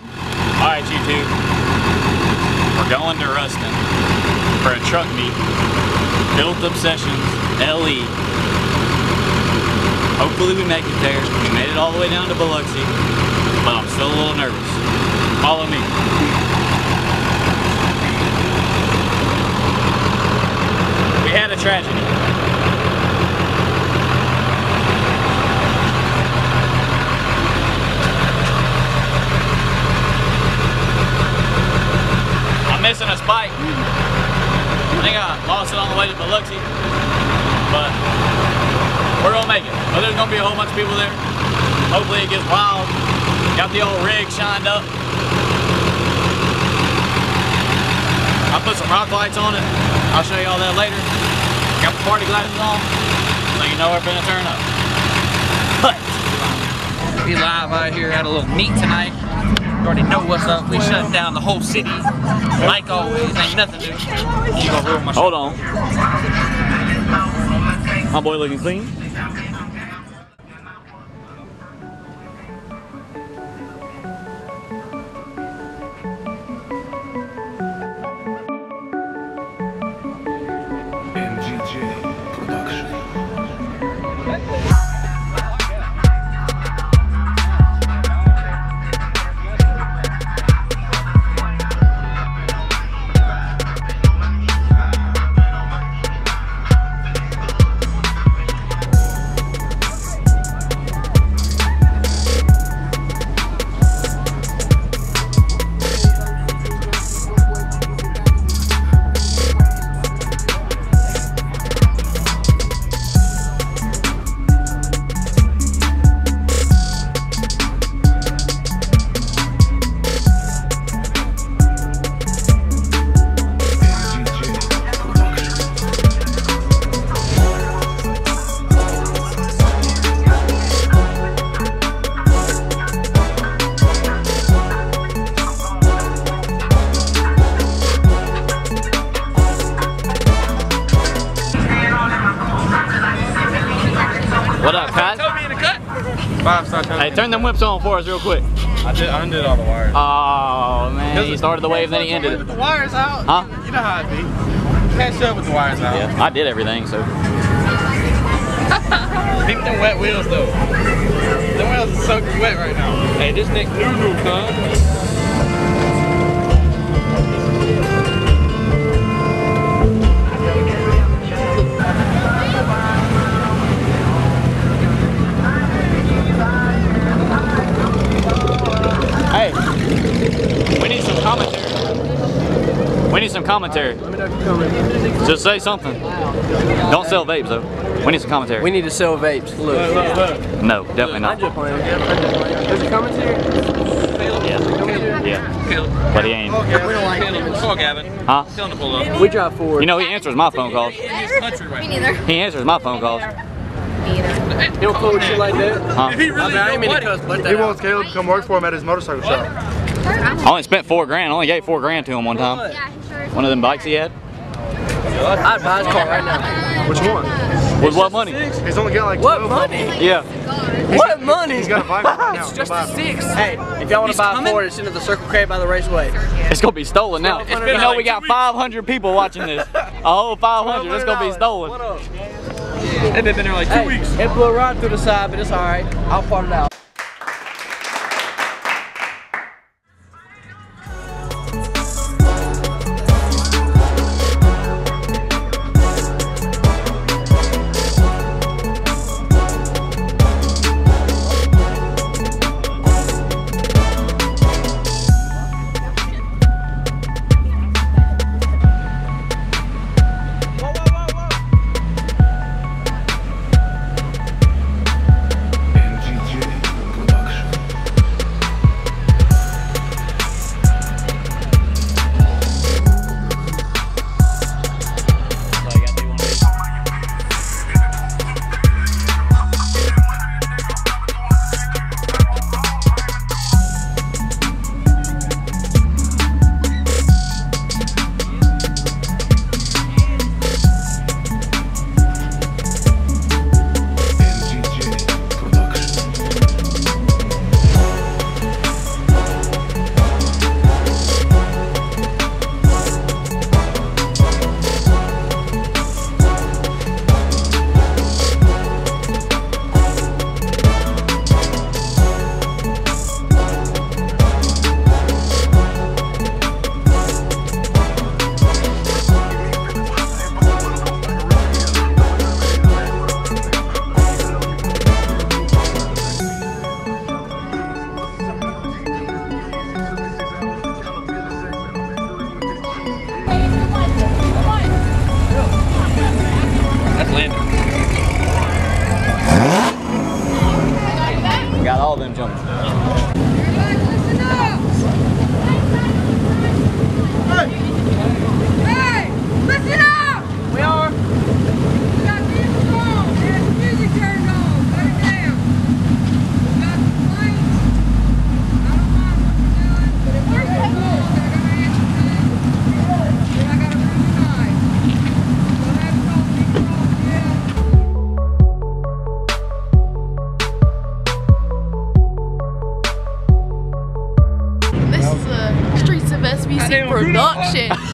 good. Alright, you two. We're going to Rustin for a truck meet. Built Obsessions LE. Hopefully we make it there. We made it all the way down to Biloxi, but I'm still a little nervous. Follow me. We had a tragedy. Missing a spike. I think I lost it on the way to Biloxi, but we're gonna make it. Well, there's gonna be a whole bunch of people there. Hopefully it gets wild. Got the old rig shined up. I put some rock lights on it. I'll show you all that later. Got the party glasses on, so you know we're finna turn up. But we live out here at a little meet tonight. You already know what's up. We shut down the whole city. Like always, ain't nothing new. You gonna ruin my show. Hold on. My boy looking clean. MGG Production. What up, Cut? Hey, turn them whips on for us real quick. I undid all the wires. Oh, man. He started the wave, then he ended it. With the wires out? Huh? You know how it be. You can't shove with the wires out. Yeah, I did everything, so. Pick them wet wheels, though. Them wheels are soaking wet right now. Hey, this Nick Noodle, huh? We need some commentary. Just say something. Don't sell vapes though. We need some commentary. We need to sell vapes. Look. No, definitely not. There's a commentary? Yeah. Yeah. But he ain't. Come on, Gavin. Huh? Tell him to pull up. We drive forward. You know, he answers my phone calls. Me neither. He answers my phone calls. He'll call you like that. Huh? If he really he wants Caleb to come work for him at his motorcycle shop. I only spent $4 grand. I only gave $4 grand to him one time. One of them bikes he had. I'd buy his car right now. Which one? With what money? He's only got like 12. What money? Yeah. What money? He's got a bike right now. It's just a 6. Hey, if y'all want to buy a Ford, it's into the Circle K by the Raceway. It's going to be stolen now. You know like we got 500 people watching this. A whole 500. It's going to be stolen. What up? They've been there like 2 weeks. It blew right through the side, but it's all right. I'll part it out. out all of them jumps. Everybody listen up! Hey! Listen up! We are. We got music on. There's music turned on. Put it down. We got the lights. I don't mind what you're doing, but if we're going to then I got a room tonight. So have it all people on. This is the Streets of SBC Production.